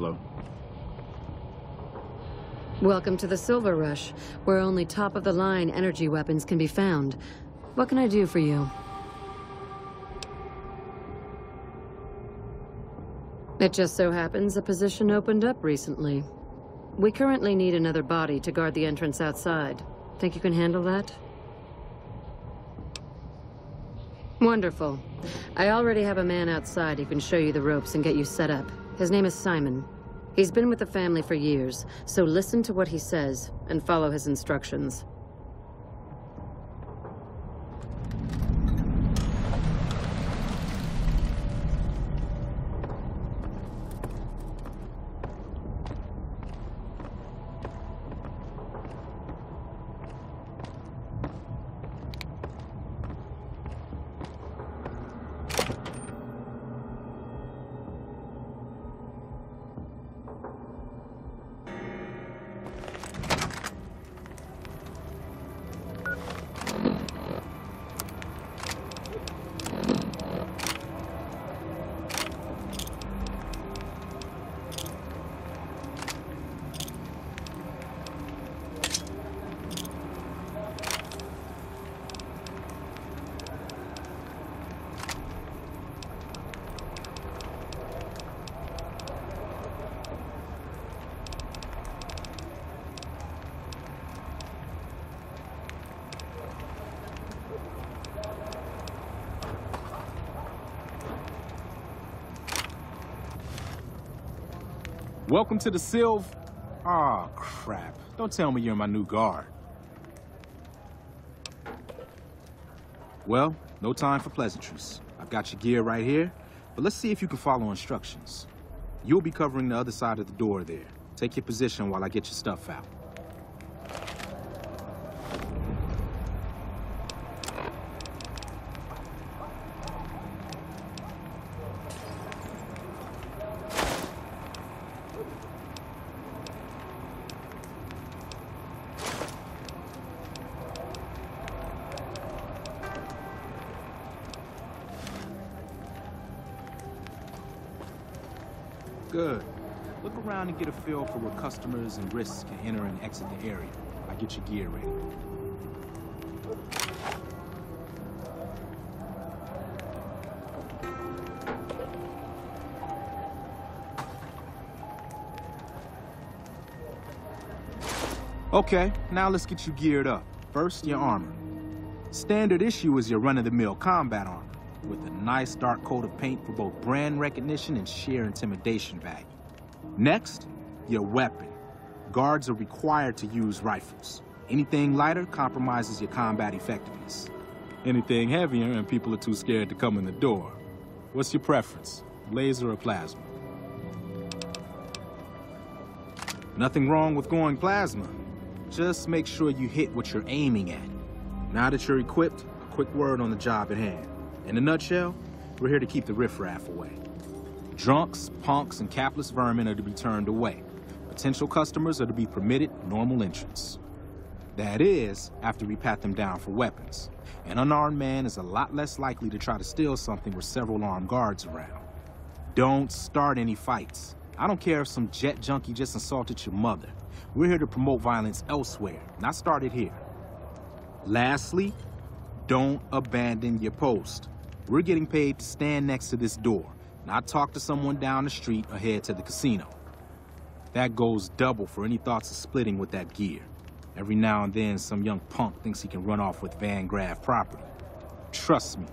Hello. Welcome to the Silver Rush, where only top-of-the-line energy weapons can be found. What can I do for you? It just so happens a position opened up recently. We currently need another body to guard the entrance outside. Think you can handle that? Wonderful. I already have a man outside who can show you the ropes and get you set up. His name is Simon. He's been with the family for years, so listen to what he says and follow his instructions. Welcome to the Silv. Aw, crap. Don't tell me you're my new guard. Well, no time for pleasantries. I've got your gear right here, but let's see if you can follow instructions. You'll be covering the other side of the door there. Take your position while I get your stuff out. Good. Look around and get a feel for what customers and risks can enter and exit the area. I'll get your gear ready. Okay, now let's get you geared up. First, your armor. Standard issue is your run-of-the-mill combat armor, with a nice dark coat of paint for both brand recognition and sheer intimidation value. Next, your weapon. Guards are required to use rifles. Anything lighter compromises your combat effectiveness. Anything heavier and people are too scared to come in the door. What's your preference, laser or plasma? Nothing wrong with going plasma. Just make sure you hit what you're aiming at. Now that you're equipped, a quick word on the job at hand. In a nutshell, we're here to keep the riffraff away. Drunks, punks, and capless vermin are to be turned away. Potential customers are to be permitted normal entrance. That is, after we pat them down for weapons. An unarmed man is a lot less likely to try to steal something with several armed guards around. Don't start any fights. I don't care if some jet junkie just insulted your mother. We're here to promote violence elsewhere, not start it here. Lastly, don't abandon your post. We're getting paid to stand next to this door, not talk to someone down the street or head to the casino. That goes double for any thoughts of splitting with that gear. Every now and then, some young punk thinks he can run off with Van Graff property. Trust me,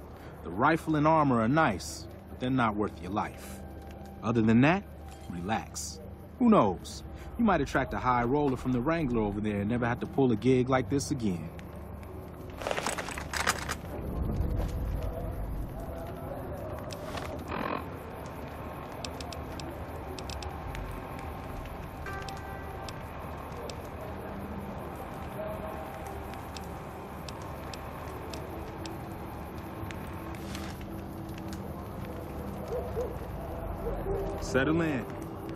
the rifle and armor are nice, but they're not worth your life. Other than that, relax. Who knows? You might attract a high roller from the Wrangler over there and never have to pull a gig like this again. Settle in.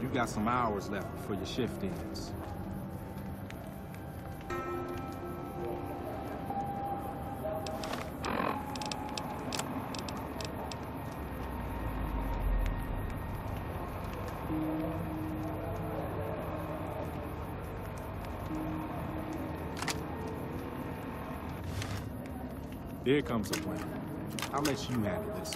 You've got some hours left before your shift ends. There comes the plan. I'll let you handle this.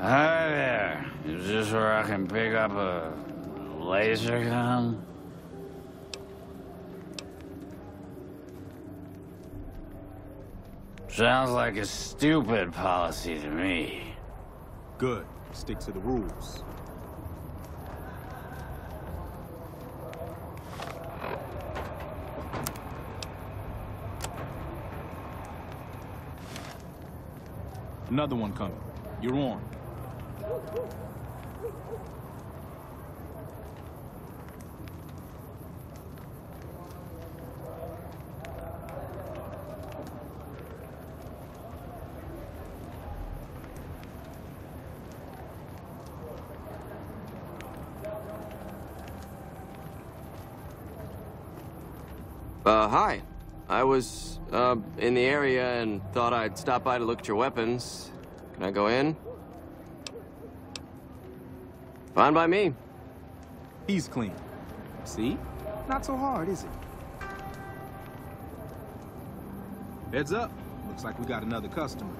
Hi there. Is this where I can pick up a laser gun? Sounds like a stupid policy to me. Good. Stick to the rules. Another one coming. You're on. Hi. I was, in the area and thought I'd stop by to look at your weapons. Can I go in? Fine by me. He's clean. See? Not so hard, is it? Heads up. Looks like we got another customer.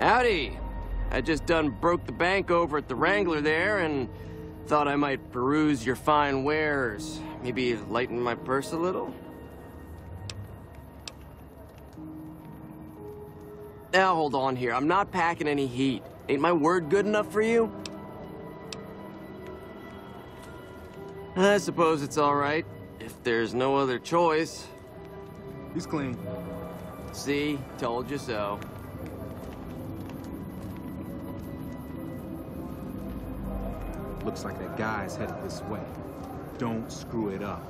Howdy! I just done broke the bank over at the Wrangler there and thought I might peruse your fine wares. Maybe lighten my purse a little? Now hold on here, I'm not packing any heat. Ain't my word good enough for you? I suppose it's alright, if there's no other choice. He's clean. See? Told you so. Looks like that guy's headed this way. Don't screw it up.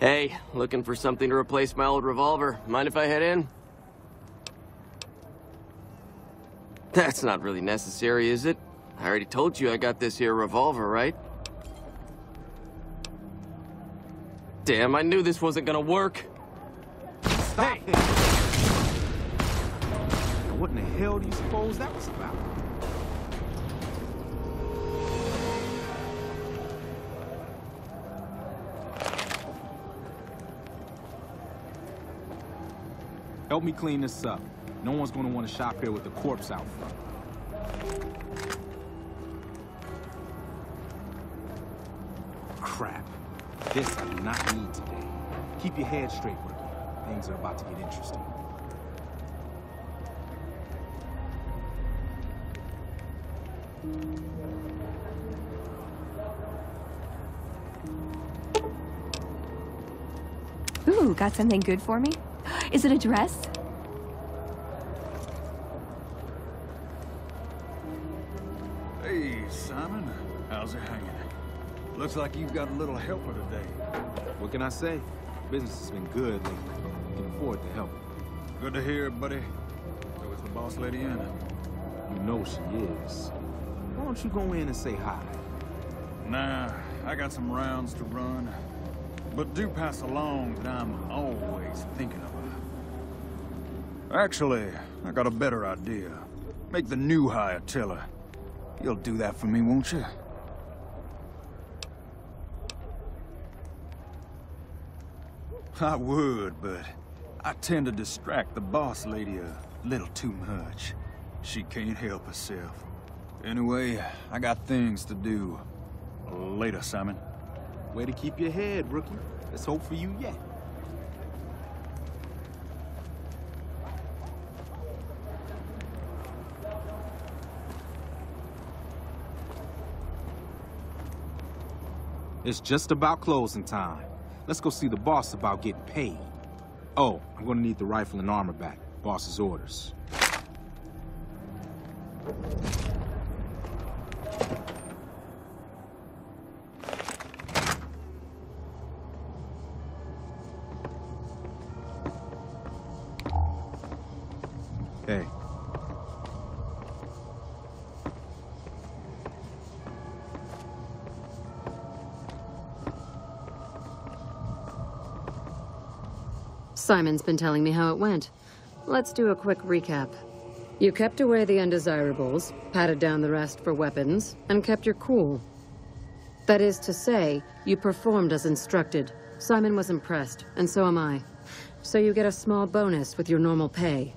Hey, looking for something to replace my old revolver. Mind if I head in? That's not really necessary, is it? I already told you I got this here revolver, right? Damn, I knew this wasn't gonna work. Stop it! Now what in the hell do you suppose that was about? Help me clean this up. No one's gonna want to shop here with a corpse out front. Crap. This I do not need today. Keep your head straight, Ricky. Things are about to get interesting. Ooh, got something good for me? Is it a dress? Hey, Simon. How's it hanging? Looks like you've got a little helper today. What can I say? Business has been good lately. We can afford the help. Good to hear, buddy. So is the boss lady in? You know she is. Why don't you go in and say hi? Nah, I got some rounds to run. But do pass along that I'm always thinking of. Actually, I got a better idea. Make the new hire tell her. You'll do that for me, won't you? I would, but I tend to distract the boss lady a little too much. She can't help herself. Anyway, I got things to do. Later, Simon. Way to keep your head, rookie. Let's hope for you yet. It's just about closing time. Let's go see the boss about getting paid. Oh, I'm gonna need the rifle and armor back. Boss's orders. Hey. Simon's been telling me how it went. Let's do a quick recap. You kept away the undesirables, patted down the rest for weapons, and kept your cool. That is to say, you performed as instructed. Simon was impressed, and so am I. So you get a small bonus with your normal pay.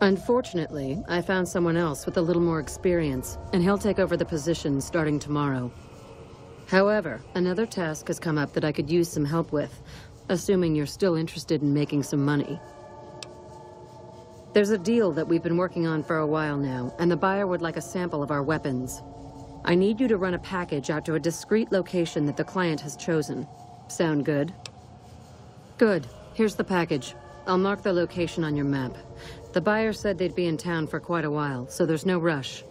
Unfortunately, I found someone else with a little more experience, and he'll take over the position starting tomorrow. However, another task has come up that I could use some help with. Assuming you're still interested in making some money. There's a deal that we've been working on for a while now, and the buyer would like a sample of our weapons. I need you to run a package out to a discreet location that the client has chosen. Sound good? Good. Here's the package. I'll mark the location on your map. The buyer said they'd be in town for quite a while, so there's no rush.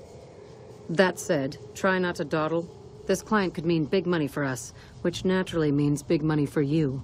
That said, try not to dawdle. This client could mean big money for us, which naturally means big money for you.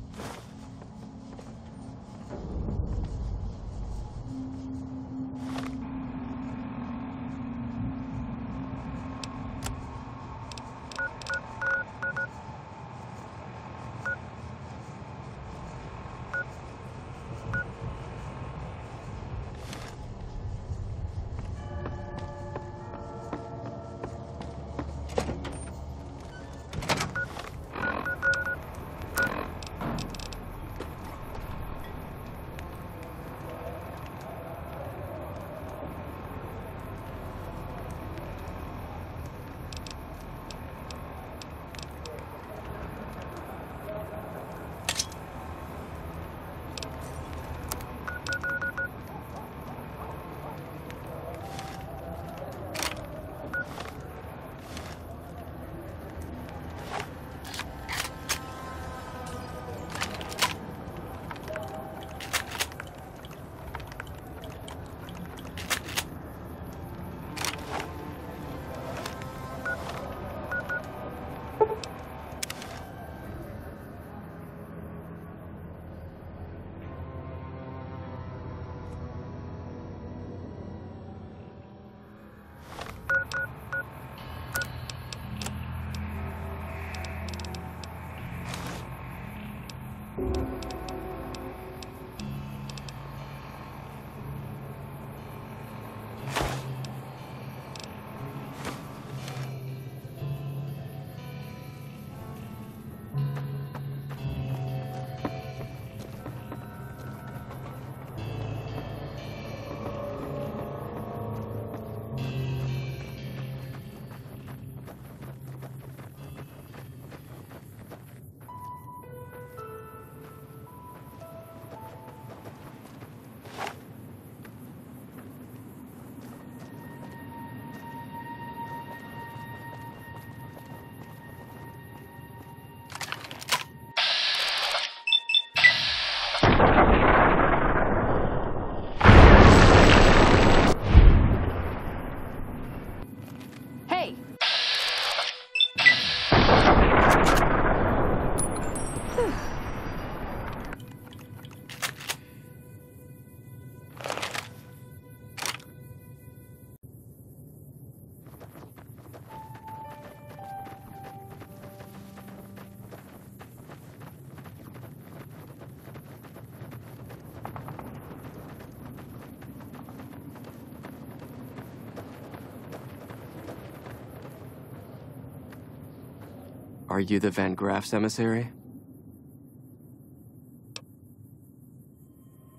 Are you the Van Graff's emissary?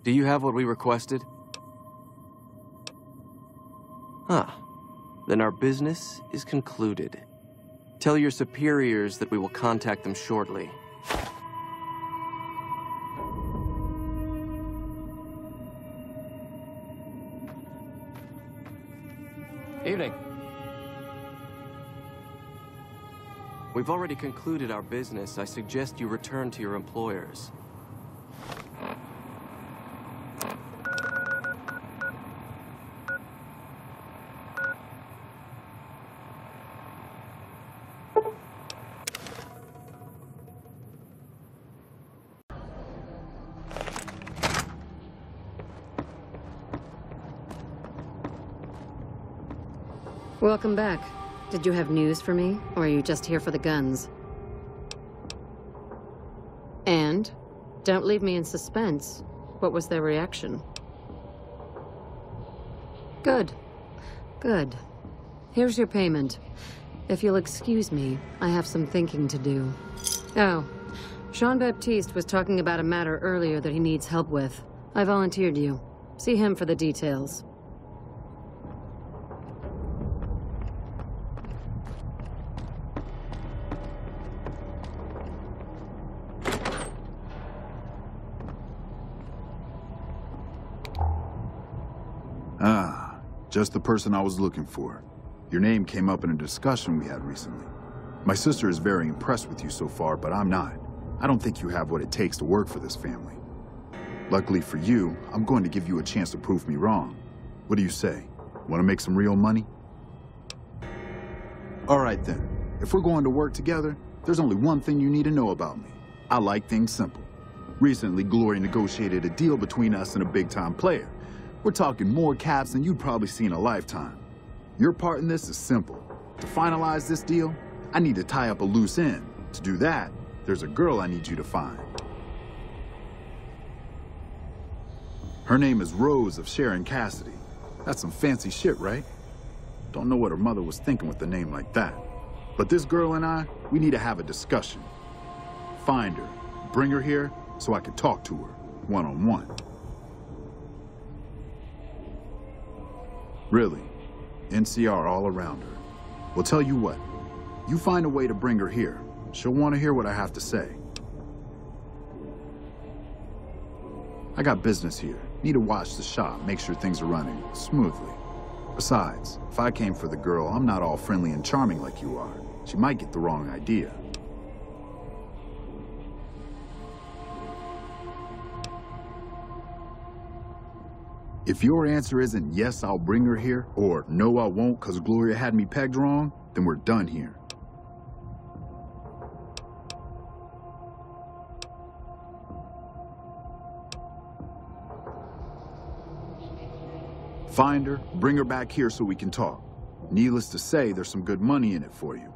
Do you have what we requested? Huh. Then our business is concluded. Tell your superiors that we will contact them shortly. Evening. We've already concluded our business. I suggest you return to your employers. Welcome back. Did you have news for me, or are you just here for the guns? And don't leave me in suspense. What was their reaction? Good. Good. Here's your payment. If you'll excuse me, I have some thinking to do. Oh, Jean-Baptiste was talking about a matter earlier that he needs help with. I volunteered you. See him for the details. Just the person I was looking for. Your name came up in a discussion we had recently. My sister is very impressed with you so far, but I'm not. I don't think you have what it takes to work for this family. Luckily for you, I'm going to give you a chance to prove me wrong. What do you say? Want to make some real money? All right then. If we're going to work together, there's only one thing you need to know about me. I like things simple. Recently, Glory negotiated a deal between us and a big-time player. We're talking more caps than you'd probably see in a lifetime. Your part in this is simple. To finalize this deal, I need to tie up a loose end. To do that, there's a girl I need you to find. Her name is Rose of Sharon Cassidy. That's some fancy shit, right? Don't know what her mother was thinking with a name like that. But this girl and I, we need to have a discussion. Find her, bring her here, so I can talk to her one-on-one. Really, NCR all around her. Well, tell you what, you find a way to bring her here. She'll want to hear what I have to say. I got business here. Need to watch the shop, make sure things are running smoothly. Besides, if I came for the girl, I'm not all friendly and charming like you are. She might get the wrong idea. If your answer isn't, yes, I'll bring her here, or no, I won't, because Gloria had me pegged wrong, then we're done here. Find her, bring her back here so we can talk. Needless to say, there's some good money in it for you.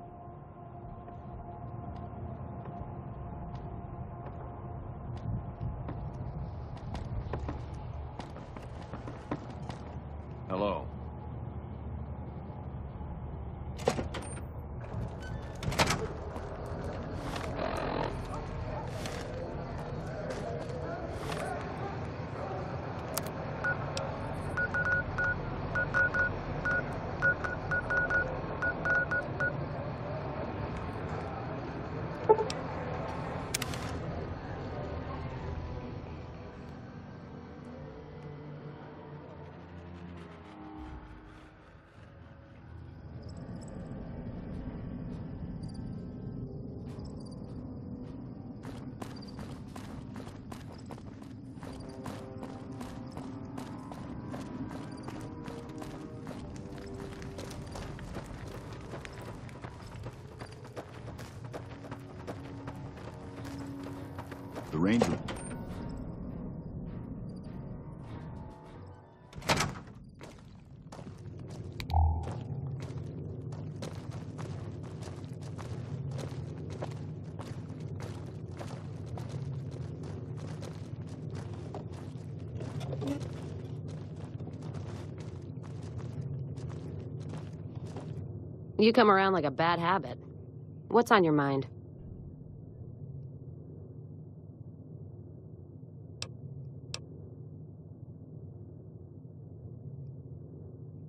Ranger. You come around like a bad habit. What's on your mind?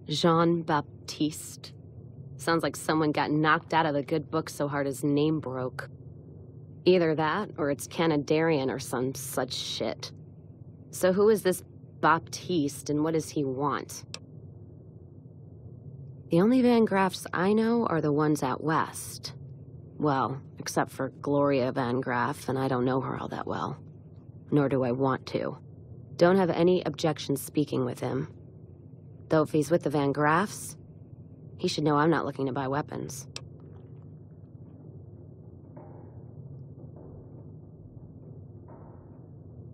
Jean-Baptiste. Sounds like someone got knocked out of the good book so hard his name broke. Either that, or it's Canadarian or some such shit. So who is this Baptiste, and what does he want? The only Van Graffs I know are the ones out west. Well, except for Gloria Van Graff, and I don't know her all that well. Nor do I want to. Don't have any objection speaking with him. Though if he's with the Van Graffs, he should know I'm not looking to buy weapons.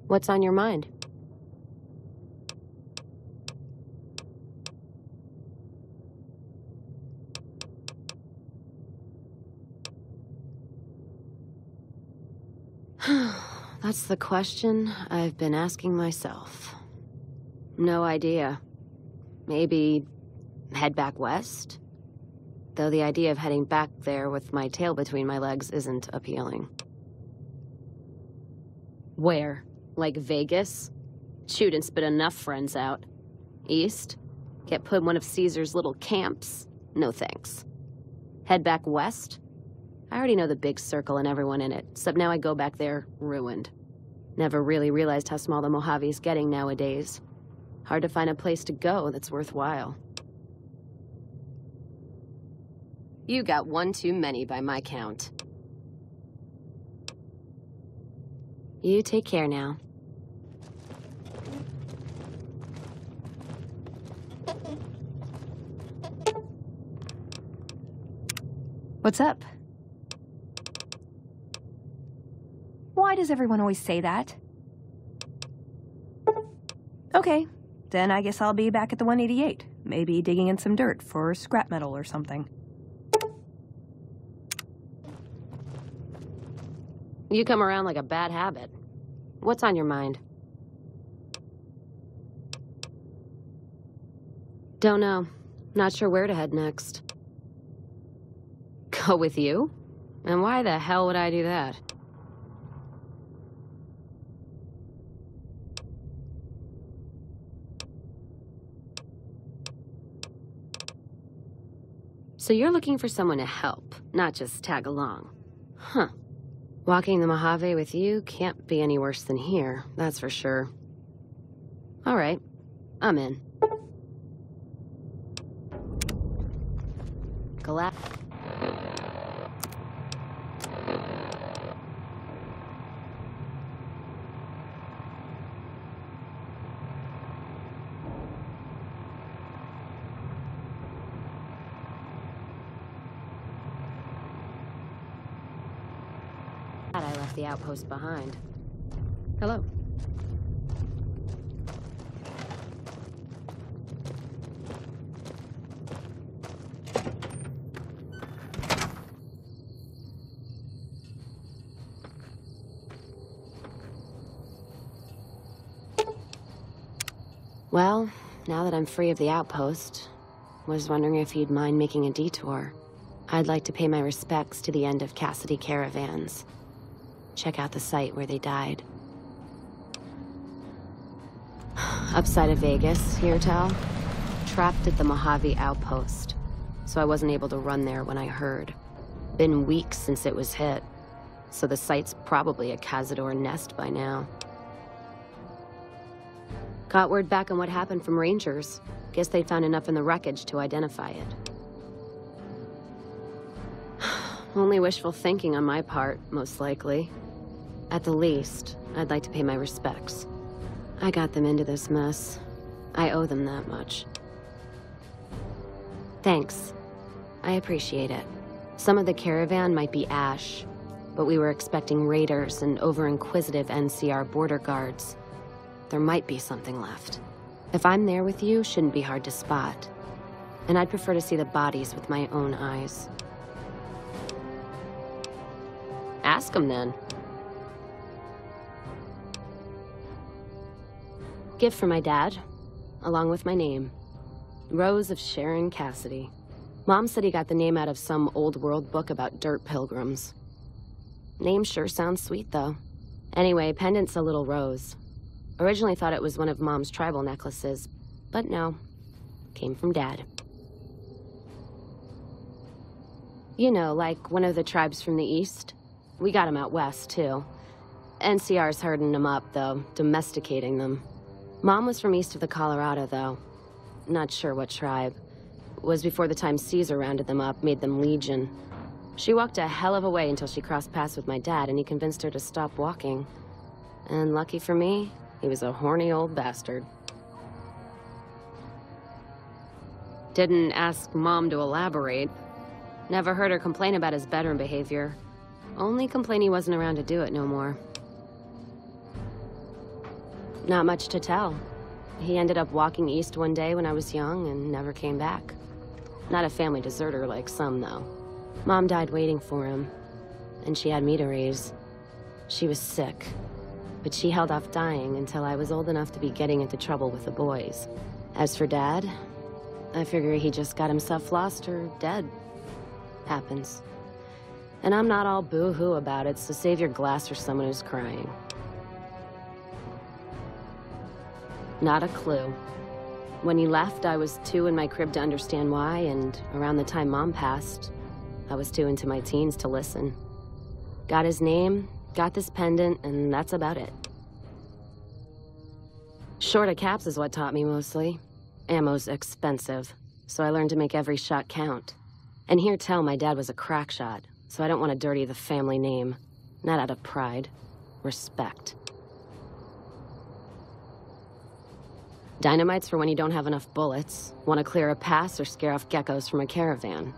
What's on your mind? That's the question I've been asking myself. No idea. Maybe head back west? Though the idea of heading back there with my tail between my legs isn't appealing. Where? Like Vegas? Shoot and spit enough friends out. East? Get put in one of Caesar's little camps? No thanks. Head back west? I already know the big circle and everyone in it, except now I go back there ruined. Never really realized how small the Mojave's getting nowadays. Hard to find a place to go that's worthwhile. You got one too many by my count. You take care now. What's up? Why does everyone always say that? Okay, then I guess I'll be back at the 188. Maybe digging in some dirt for scrap metal or something. You come around like a bad habit. What's on your mind? Don't know. Not sure where to head next. Go with you? And why the hell would I do that? So you're looking for someone to help, not just tag along. Huh. Walking the Mojave with you can't be any worse than here, that's for sure. All right, I'm in. The outpost behind. Hello. Well, now that I'm free of the outpost, was wondering if you'd mind making a detour. I'd like to pay my respects to the end of Cassidy Caravans. Check out the site where they died. Upside of Vegas, you tell? Trapped at the Mojave outpost, so I wasn't able to run there when I heard. Been weeks since it was hit, so the site's probably a Cazador nest by now. Got word back on what happened from Rangers. Guess they found enough in the wreckage to identify it. Only wishful thinking on my part, most likely. At the least, I'd like to pay my respects. I got them into this mess. I owe them that much. Thanks. I appreciate it. Some of the caravan might be ash, but we were expecting raiders and over-inquisitive NCR border guards. There might be something left. If I'm there with you, shouldn't be hard to spot. And I'd prefer to see the bodies with my own eyes. Ask them then. Gift for my dad, along with my name. Rose of Sharon Cassidy. Mom said he got the name out of some old world book about dirt pilgrims. Name sure sounds sweet though. Anyway, pendant's a little rose. Originally thought it was one of Mom's tribal necklaces, but no. Came from Dad. You know, like one of the tribes from the east. We got them out west, too. NCR's herding them up, though, domesticating them. Mom was from east of the Colorado, though. Not sure what tribe. It was before the time Caesar rounded them up, made them legion. She walked a hell of a way until she crossed paths with my dad, and he convinced her to stop walking. And lucky for me, he was a horny old bastard. Didn't ask Mom to elaborate. Never heard her complain about his bedroom behavior. Only complain he wasn't around to do it no more. Not much to tell. He ended up walking east one day when I was young and never came back. Not a family deserter like some, though. Mom died waiting for him, and she had me to raise. She was sick, but she held off dying until I was old enough to be getting into trouble with the boys. As for Dad, I figure he just got himself lost or dead. Happens. And I'm not all boo-hoo about it, so save your glass for someone who's crying. Not a clue. When he left, I was too in my crib to understand why, and around the time Mom passed, I was too into my teens to listen. Got his name, got this pendant, and that's about it. Short of caps is what taught me mostly. Ammo's expensive, so I learned to make every shot count. And hear tell my dad was a crack shot, so I don't want to dirty the family name. Not out of pride. Respect. Dynamite's for when you don't have enough bullets, want to clear a pass or scare off geckos from a caravan.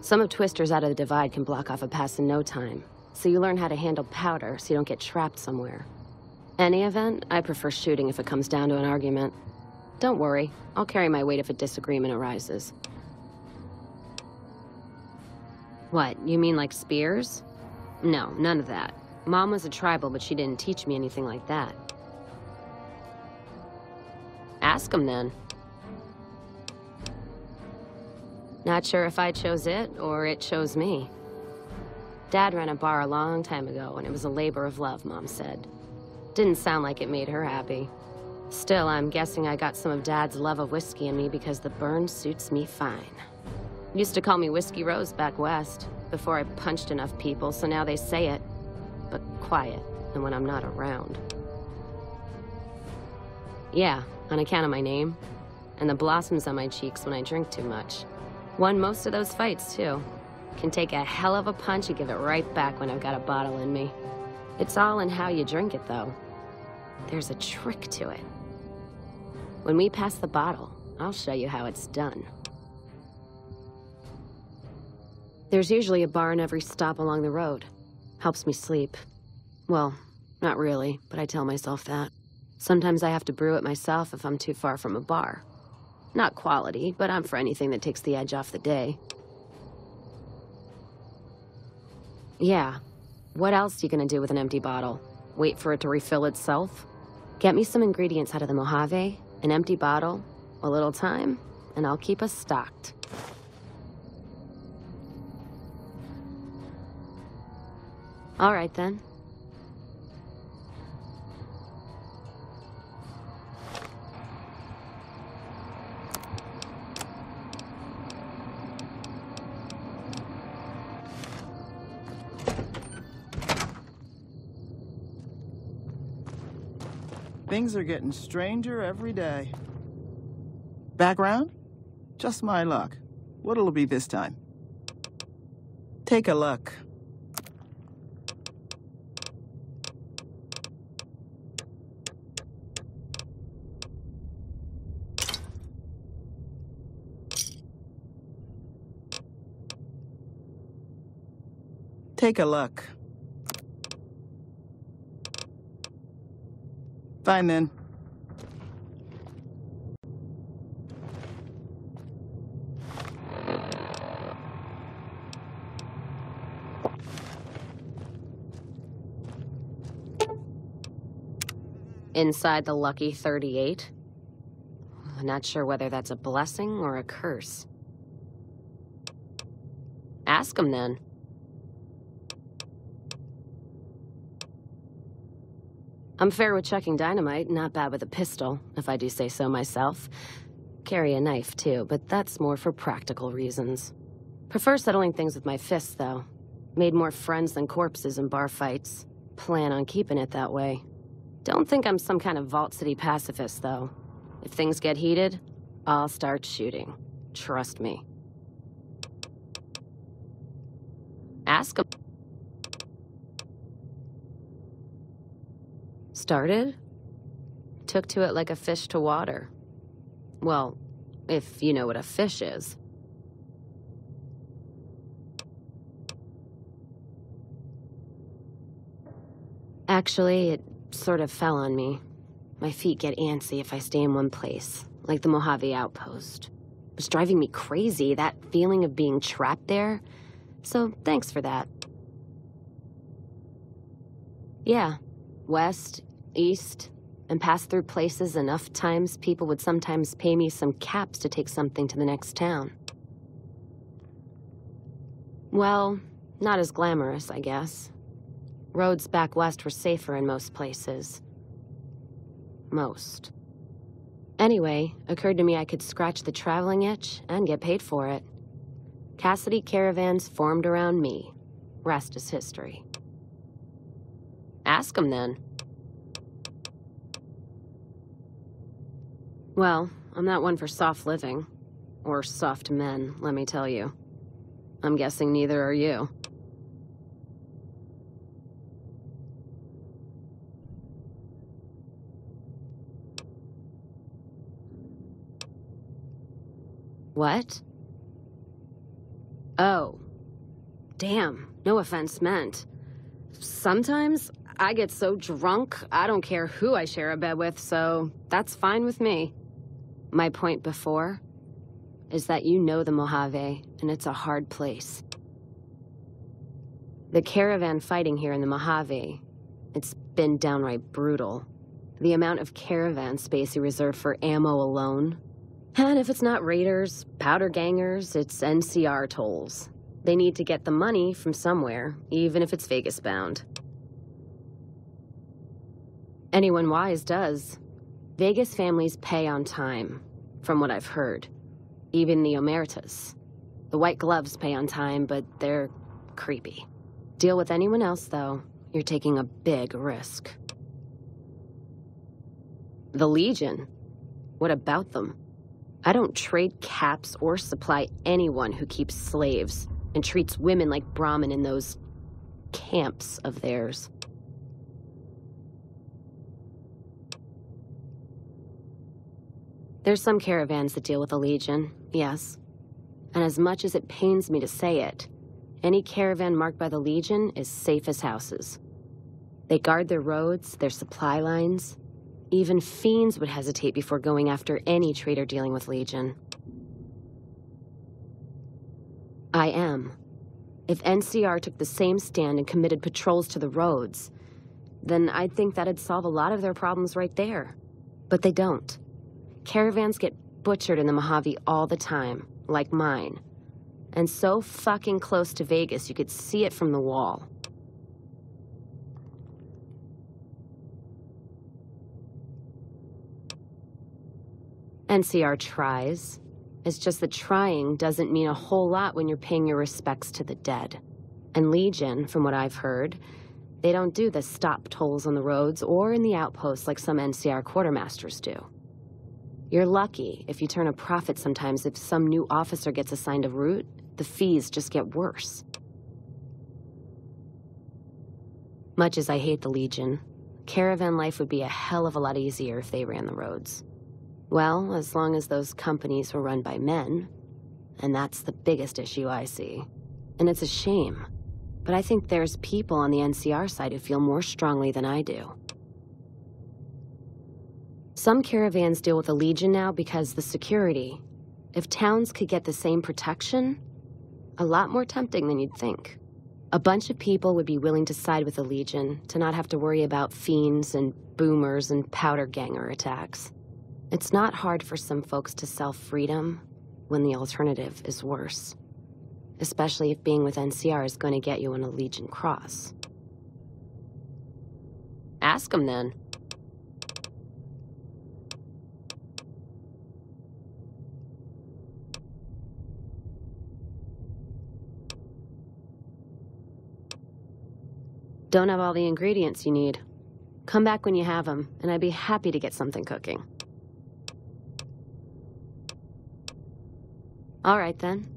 Some of Twister's out of the divide can block off a pass in no time, so you learn how to handle powder so you don't get trapped somewhere. Any event, I prefer shooting if it comes down to an argument. Don't worry, I'll carry my weight if a disagreement arises. What, you mean like spears? No, none of that. Mom was a tribal, but she didn't teach me anything like that. Ask him then. Not sure if I chose it or it chose me. Dad ran a bar a long time ago, and it was a labor of love, Mom said. Didn't sound like it made her happy. Still, I'm guessing I got some of Dad's love of whiskey in me because the burn suits me fine. Used to call me Whiskey Rose back west, before I punched enough people, so now they say it, but quiet, and when I'm not around. Yeah, on account of my name, and the blossoms on my cheeks when I drink too much. Won most of those fights, too. Can take a hell of a punch and give it right back when I've got a bottle in me. It's all in how you drink it, though. There's a trick to it. When we pass the bottle, I'll show you how it's done. There's usually a bar in every stop along the road. Helps me sleep. Well, not really, but I tell myself that. Sometimes I have to brew it myself if I'm too far from a bar. Not quality, but I'm for anything that takes the edge off the day. Yeah. What else are you gonna do with an empty bottle? Wait for it to refill itself? Get me some ingredients out of the Mojave, an empty bottle, a little time, and I'll keep us stocked. All right, then. Things are getting stranger every day. Background? Just my luck. What'll it be this time? Take a look. Take a look. Fine, then. Inside the Lucky 38? Not sure whether that's a blessing or a curse. Ask him, then. I'm fair with checking dynamite, not bad with a pistol, if I do say so myself. carry a knife, too, but that's more for practical reasons. Prefer settling things with my fists, though. Made more friends than corpses in bar fights. Plan on keeping it that way. Don't think I'm some kind of Vault City pacifist, though. If things get heated, I'll start shooting. Trust me. Ask him. Started? Took to it like a fish to water. Well, if you know what a fish is. Actually, it sort of fell on me. My feet get antsy if I stay in one place, like the Mojave outpost. It was driving me crazy, that feeling of being trapped there. So thanks for that. Yeah, west, east, and passed through places enough times people would sometimes pay me some caps to take something to the next town. Well, not as glamorous, I guess. Roads back west were safer in most places. Most. Anyway, occurred to me I could scratch the traveling itch and get paid for it. Cassidy Caravans formed around me. Rest is history. Ask 'em then. Well, I'm not one for soft living. Or soft men, let me tell you. I'm guessing neither are you. What? Oh. Damn, no offense meant. Sometimes I get so drunk, I don't care who I share a bed with, so that's fine with me. My point before is that you know the Mojave, and it's a hard place. The caravan fighting here in the Mojave, it's been downright brutal. The amount of caravan space you reserve for ammo alone. And if it's not raiders, powder gangers, it's NCR tolls. They need to get the money from somewhere, even if it's Vegas bound. Anyone wise does. Vegas families pay on time, from what I've heard. Even the Omeritas. The white gloves pay on time, but they're creepy. Deal with anyone else, though, you're taking a big risk. The Legion. What about them? I don't trade caps or supply anyone who keeps slaves and treats women like Brahmin in those camps of theirs. There's some caravans that deal with the Legion, yes. And as much as it pains me to say it, any caravan marked by the Legion is safe as houses. They guard their roads, their supply lines. Even fiends would hesitate before going after any trader dealing with Legion. I am. If NCR took the same stand and committed patrols to the roads, then I'd think that'd solve a lot of their problems right there. But they don't. Caravans get butchered in the Mojave all the time, like mine. And so fucking close to Vegas, you could see it from the wall. NCR tries. It's just that trying doesn't mean a whole lot when you're paying your respects to the dead. And Legion, from what I've heard, they don't do the stop tolls on the roads or in the outposts like some NCR quartermasters do. You're lucky if you turn a profit sometimes if some new officer gets assigned a route, the fees just get worse. Much as I hate the Legion, caravan life would be a hell of a lot easier if they ran the roads. Well, as long as those companies were run by men, and that's the biggest issue I see. And it's a shame, but I think there's people on the NCR side who feel more strongly than I do. Some caravans deal with the Legion now because the security. If towns could get the same protection, a lot more tempting than you'd think. A bunch of people would be willing to side with the Legion to not have to worry about fiends and boomers and powder ganger attacks. It's not hard for some folks to sell freedom when the alternative is worse. Especially if being with NCR is going to get you on a Legion cross. Ask 'em then. Don't have all the ingredients you need. Come back when you have them, and I'd be happy to get something cooking. All right, then.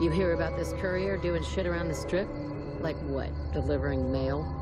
You hear about this courier doing shit around the strip? Like what? Delivering mail?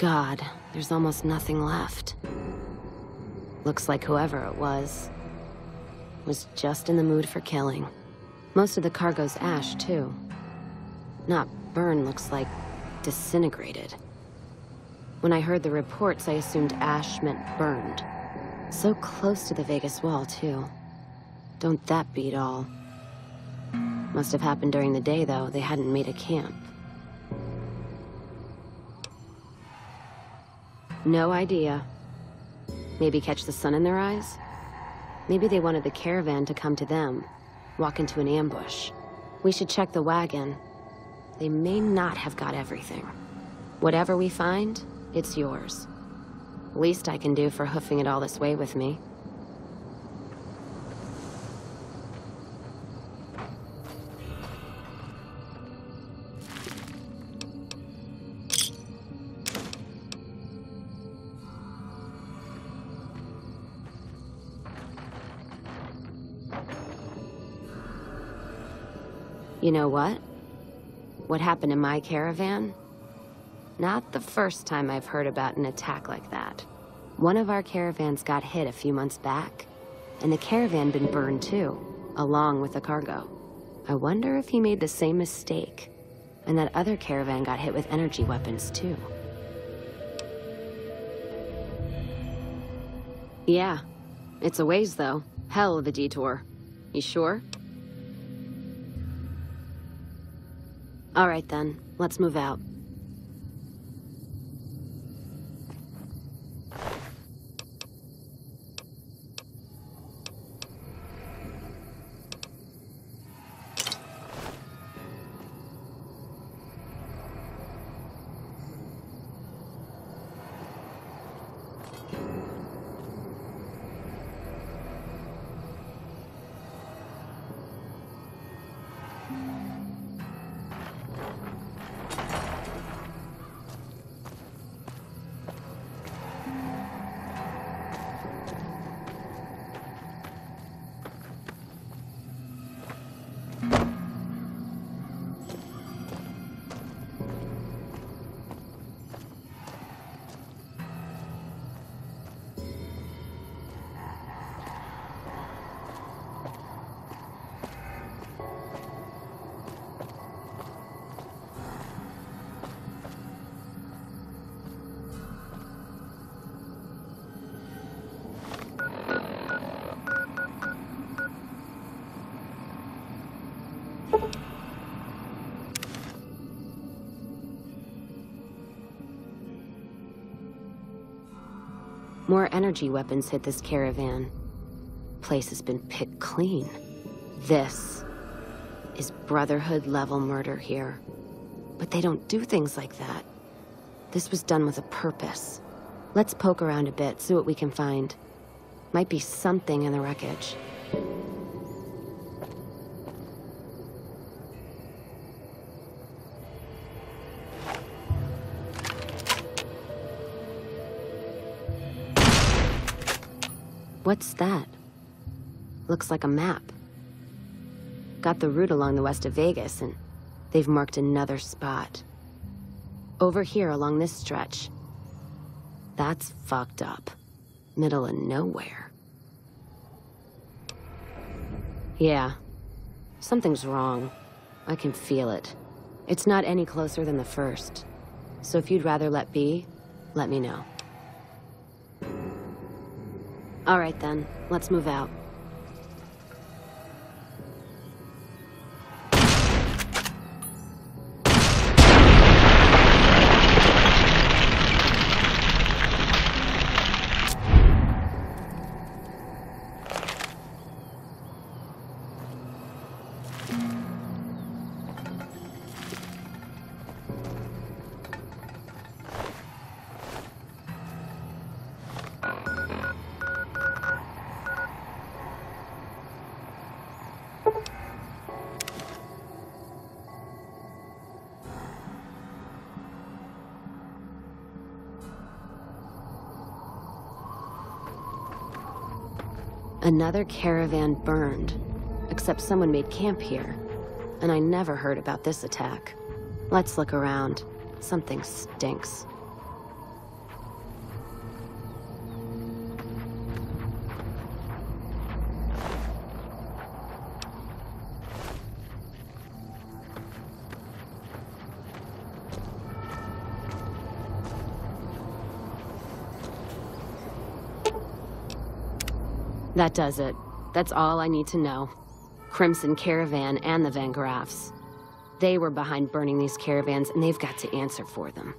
God, there's almost nothing left. Looks like whoever it was just in the mood for killing. Most of the cargo's ash, too. Not burn, looks like disintegrated. When I heard the reports, I assumed ash meant burned. So close to the Vegas wall, too. Don't that beat all? Must have happened during the day, though. They hadn't made a camp. No idea. Maybe catch the sun in their eyes? Maybe they wanted the caravan to come to them, walk into an ambush. We should check the wagon. They may not have got everything. Whatever we find, it's yours. Least I can do for hoofing it all this way with me. You know what? What happened in my caravan? Not the first time I've heard about an attack like that. One of our caravans got hit a few months back, and the caravan been burned too, along with the cargo. I wonder if he made the same mistake, and that other caravan got hit with energy weapons too. Yeah, it's a ways though. Hell of a detour. You sure? All right, then. Let's move out. More energy weapons hit this caravan. Place has been picked clean. This is Brotherhood-level murder here. But they don't do things like that. This was done with a purpose. Let's poke around a bit, see what we can find. Might be something in the wreckage. What's that? Looks like a map. Got the route along the west of Vegas, and they've marked another spot. Over here along this stretch. That's fucked up. Middle of nowhere. Yeah. Something's wrong. I can feel it. It's not any closer than the first. So if you'd rather let be, let me know. All right then, let's move out. Another caravan burned, except someone made camp here, and I never heard about this attack. Let's look around. Something stinks. That does it. That's all I need to know. Crimson Caravan and the Van Graffs. They were behind burning these caravans, and they've got to answer for them.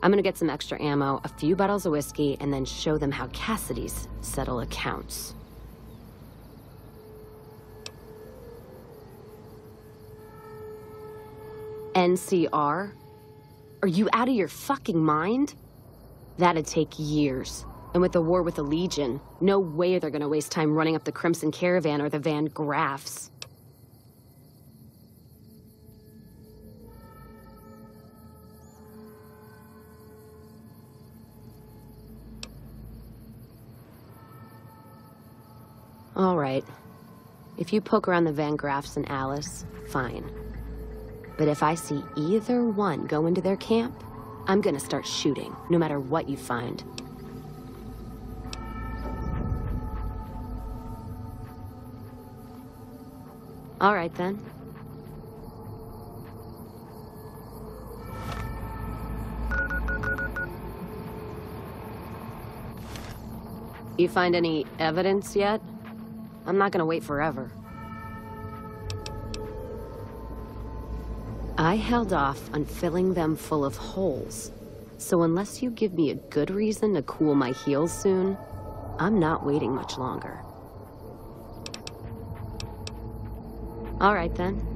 I'm gonna get some extra ammo, a few bottles of whiskey, and then show them how Cassidy's settle accounts. NCR? Are you out of your fucking mind? That'd take years. And with the war with the Legion, no way they're gonna waste time running up the Crimson Caravan or the Van Graffs. All right. If you poke around the Van Graffs and Alice, fine. But if I see either one go into their camp, I'm gonna start shooting, no matter what you find. All right, then. You find any evidence yet? I'm not gonna wait forever. I held off on filling them full of holes. So unless you give me a good reason to cool my heels soon, I'm not waiting much longer. All right, then.